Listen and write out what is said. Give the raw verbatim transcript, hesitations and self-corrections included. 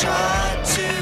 shot to